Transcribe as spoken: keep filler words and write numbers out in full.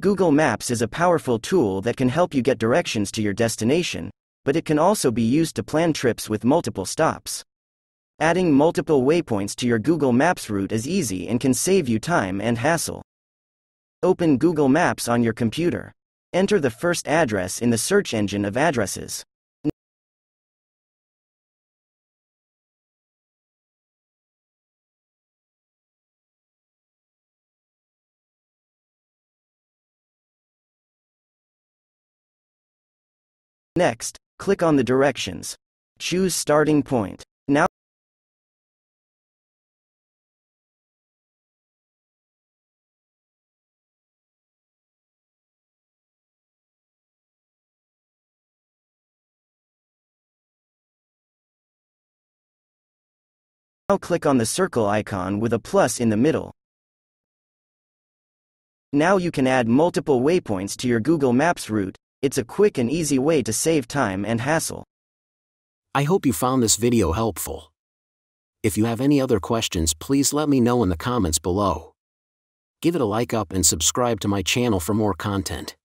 Google Maps is a powerful tool that can help you get directions to your destination, but it can also be used to plan trips with multiple stops. Adding multiple waypoints to your Google Maps route is easy and can save you time and hassle. Open Google Maps on your computer. Enter the first address in the search engine of addresses. Next, click on the directions. Choose starting point. Now click on the circle icon with a plus in the middle. Now you can add multiple waypoints to your Google Maps route. It's a quick and easy way to save time and hassle. I hope you found this video helpful. If you have any other questions, please let me know in the comments below. Give it a like up and subscribe to my channel for more content.